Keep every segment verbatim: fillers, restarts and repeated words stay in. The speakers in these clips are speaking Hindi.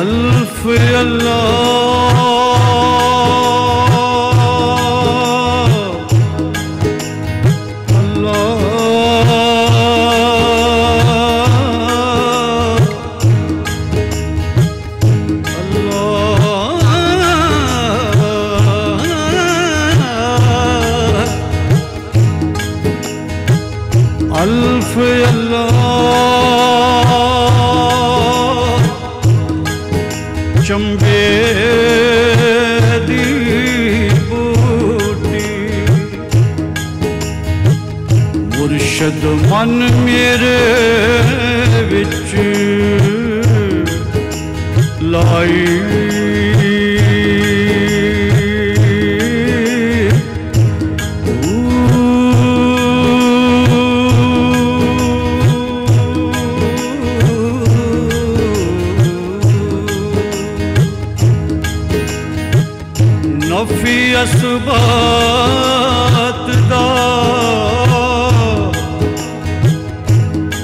ألف يا الله الله الله ألف يا الله चंबे दी बूटी मुर्शद मन मेरे विच लाई नफी असबात दा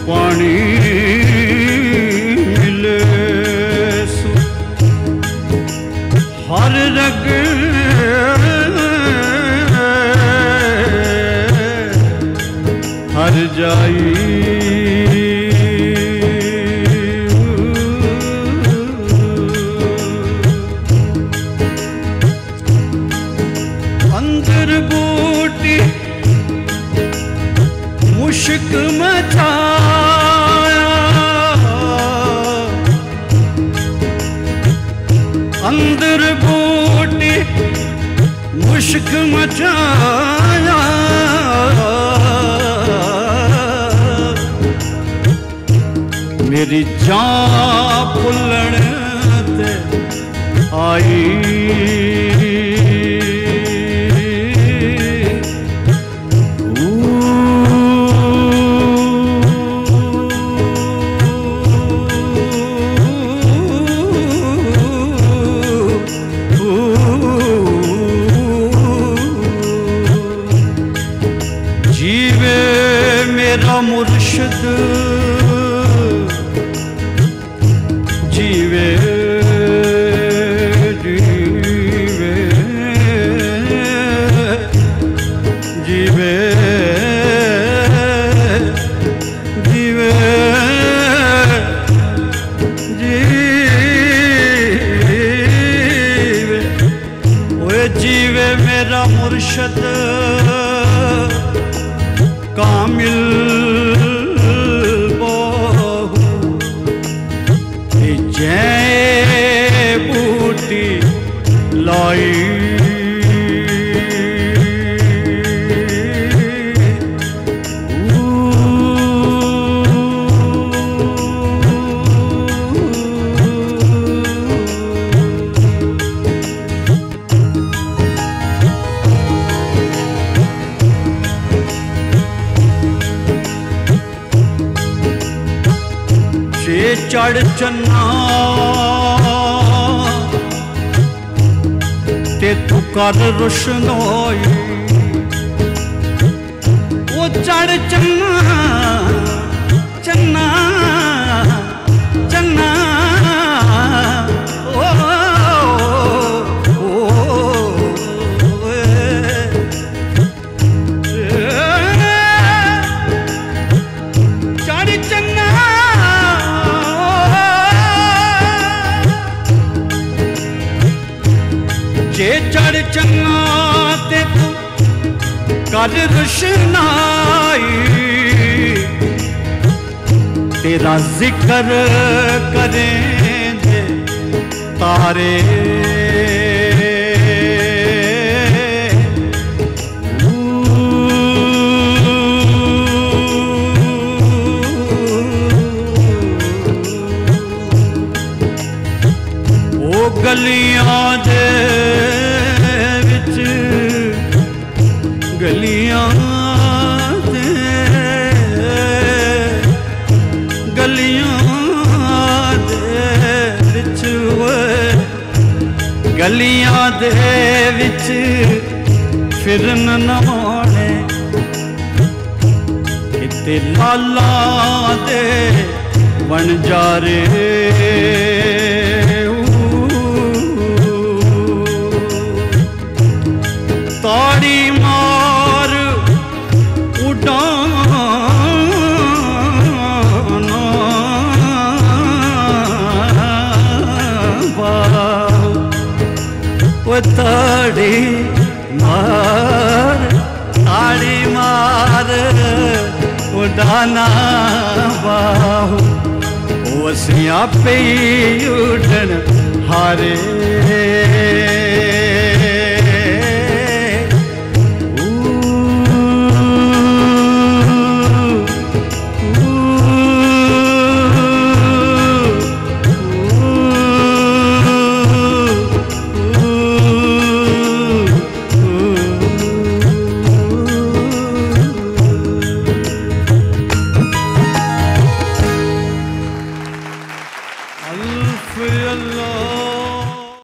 पानी मिले सु हर रग हर जाई बूटी मुश्क मचाया अंदर बूटी मुश्क मचाया मेरी जान भुल्लण ते आई मुर्शिद जीवे जीवे जीवे जीवे जीवे ओए जीवे मेरा मुर्शिद कामिल चढ़ चन्ना ते तू कर रुशनोई ओ चढ़ चन्ना चन्ना चन्ना ओ ओ चढ़ चन्ना जे चढ़ चन्ना ते तू कर रुशनाई तेरा जिक्र करेंगे तारे ओ गलियां दे गलियां दे गलियां दे विच गलियां दे विच फिरन नवाने किते लाला दे बन जा रे ताड़ी मार ताड़ी मार उड़ाना बाहु वसिया पे उड़न हारे for your love।